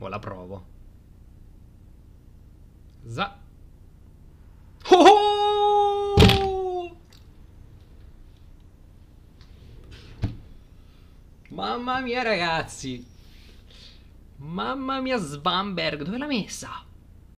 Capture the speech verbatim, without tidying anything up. Mo' la provo. Za. Oh oh! Mamma mia, ragazzi. Mamma mia, Svamberg. Dove l'ha messa?